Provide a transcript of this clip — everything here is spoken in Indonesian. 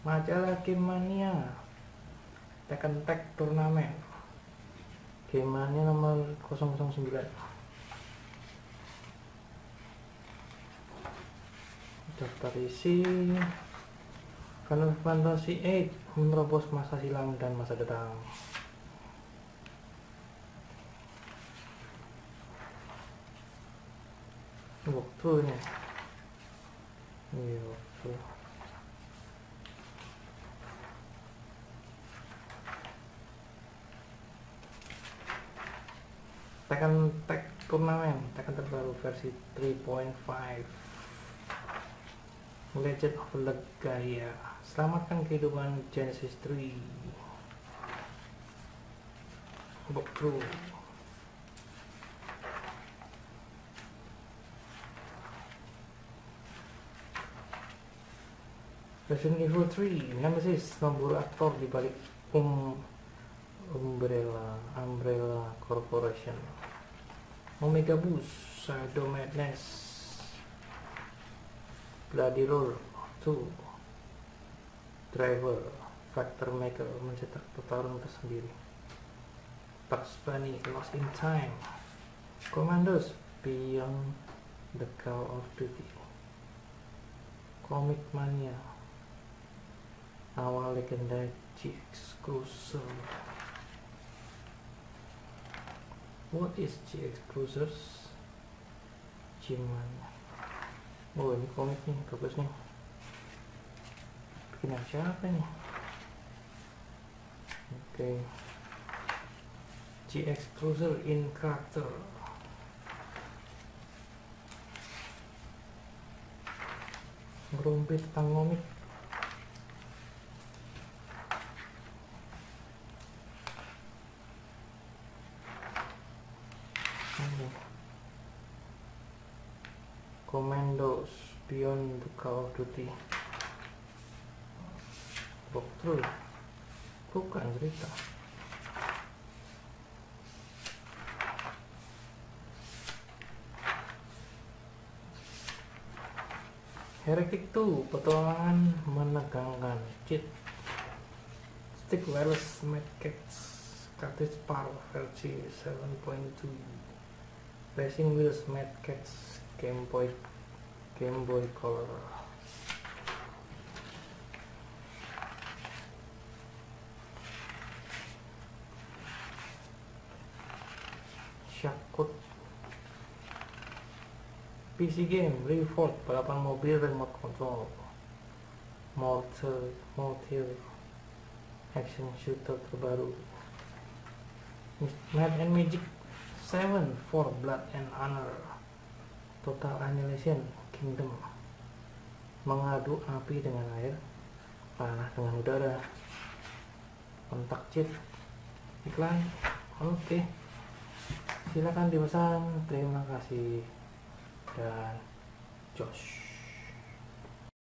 Majalah Game Mania, Tekken Tag Tournament, Game Mania nomor 009. Daftar isi Final Fantasy 8 menerobos masa silam dan masa datang. Waktunya iya waktu Tekken Tag Tournament, Tekken terbaru versi 3.5, Legend of Legaia, selamatkan kehidupan Genesis 3. Walkthrough Resident Evil 3, Nemesis, nomor aktor di balik Umbrella Corporation, Omega Boost, Shadow Madness, Bloody Roar 2, Driver, Factor Maker, mencetak pertarungan tersendiri, Bugs Bunny, Lost in Time, Commandos Beyond The Call of Duty, Comic Mania, awal legenda G Exclusor. What is G Exclusors? Gimana? Oh, ini komik nih, bagus nih. Bikin siapa nih? Oke. G Exclusor in character. Ngerumpi tentang komik. Commandos Beyond The Call of Duty, walkthrough, bukan cerita. Heretic 2, petualangan menegangkan, cheat, stick wireless Madcatch, cartridge PAL versi 7.2, racing wheels Madcatch, Game Boy Color. Syakut PC game Reforged, balapan mobil remote control, Mortal action shooter terbaru, Mad and Magic 7 for Blood and Honor, Total Annihilation, Kingdom, mengadu api dengan air, panah dengan udara, kontak cheat, iklan. Oke, silakan dipesan. Terima kasih dan Josh.